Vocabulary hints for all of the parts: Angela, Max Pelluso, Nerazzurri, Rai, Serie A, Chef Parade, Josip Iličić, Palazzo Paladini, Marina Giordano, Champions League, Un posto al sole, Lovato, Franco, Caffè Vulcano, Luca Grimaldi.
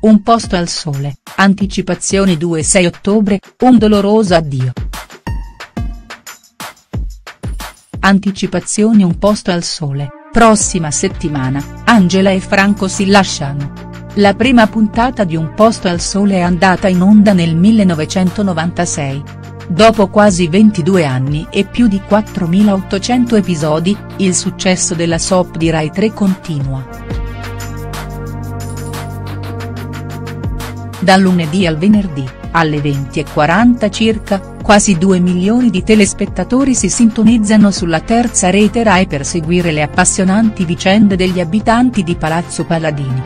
Un posto al sole, anticipazioni 2-6 ottobre, un doloroso addio. Anticipazioni Un posto al sole, prossima settimana, Angela e Franco si lasciano. La prima puntata di Un posto al sole è andata in onda nel 1996. Dopo quasi 22 anni e più di 4.800 episodi, il successo della soap di Rai 3 continua. Dal lunedì al venerdì, alle 20:40 circa, quasi 2 milioni di telespettatori si sintonizzano sulla terza rete Rai per seguire le appassionanti vicende degli abitanti di Palazzo Paladini.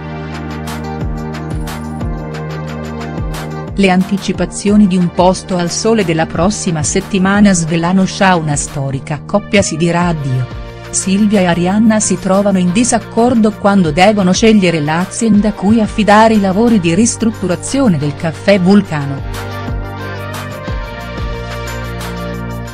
Le anticipazioni di Un posto al sole della prossima settimana svelano già una storica coppia si dirà addio. Silvia e Arianna si trovano in disaccordo quando devono scegliere l'azienda a cui affidare i lavori di ristrutturazione del Caffè Vulcano.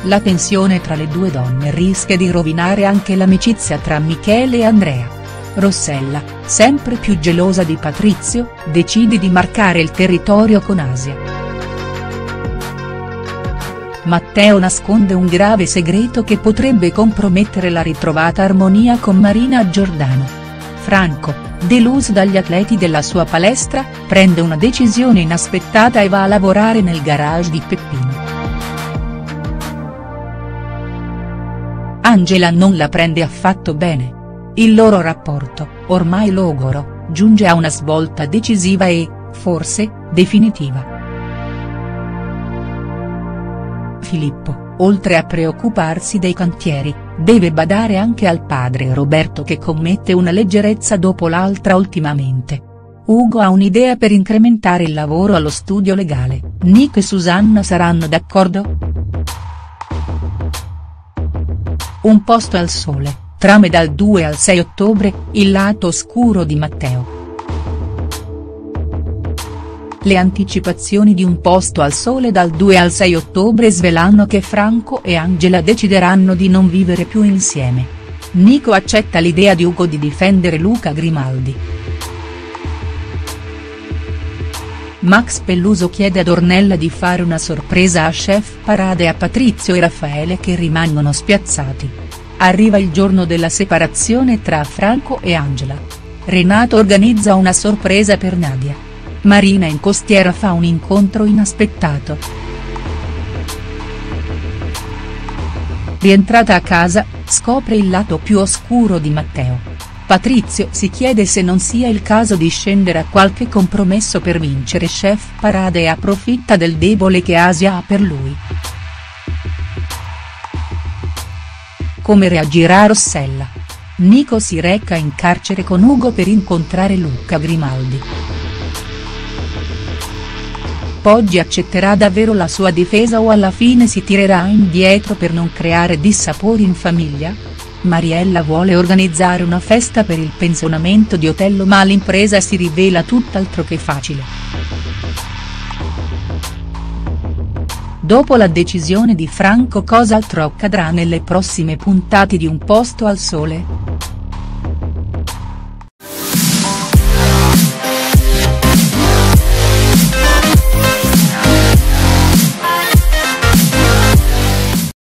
La tensione tra le due donne rischia di rovinare anche l'amicizia tra Michele e Andrea. Rossella, sempre più gelosa di Patrizio, decide di marcare il territorio con Asia. Matteo nasconde un grave segreto che potrebbe compromettere la ritrovata armonia con Marina Giordano. Franco, deluso dagli atleti della sua palestra, prende una decisione inaspettata e va a lavorare nel garage di Peppino. Angela non la prende affatto bene. Il loro rapporto, ormai logoro, giunge a una svolta decisiva e, forse, definitiva. Filippo, oltre a preoccuparsi dei cantieri, deve badare anche al padre Roberto che commette una leggerezza dopo l'altra ultimamente. Ugo ha un'idea per incrementare il lavoro allo studio legale, Nick e Susanna saranno d'accordo?. Un posto al sole, trame dal 2 al 6 ottobre, il lato oscuro di Matteo. Le anticipazioni di Un posto al sole dal 2 al 6 ottobre svelano che Franco e Angela decideranno di non vivere più insieme. Nico accetta l'idea di Ugo di difendere Luca Grimaldi. Max Pelluso chiede ad Ornella di fare una sorpresa a Chef Parade e a Patrizio e Raffaele che rimangono spiazzati. Arriva il giorno della separazione tra Franco e Angela. Renato organizza una sorpresa per Nadia. Marina in costiera fa un incontro inaspettato. Rientrata a casa, scopre il lato più oscuro di Matteo. Patrizio si chiede se non sia il caso di scendere a qualche compromesso per vincere Chef Parade e approfitta del debole che Asia ha per lui. Come reagirà Rossella? Nico si reca in carcere con Ugo per incontrare Luca Grimaldi. Poggi accetterà davvero la sua difesa o alla fine si tirerà indietro per non creare dissapori in famiglia? Mariella vuole organizzare una festa per il pensionamento di Otello ma l'impresa si rivela tutt'altro che facile. Dopo la decisione di Franco cosa altro accadrà nelle prossime puntate di Un posto al sole?.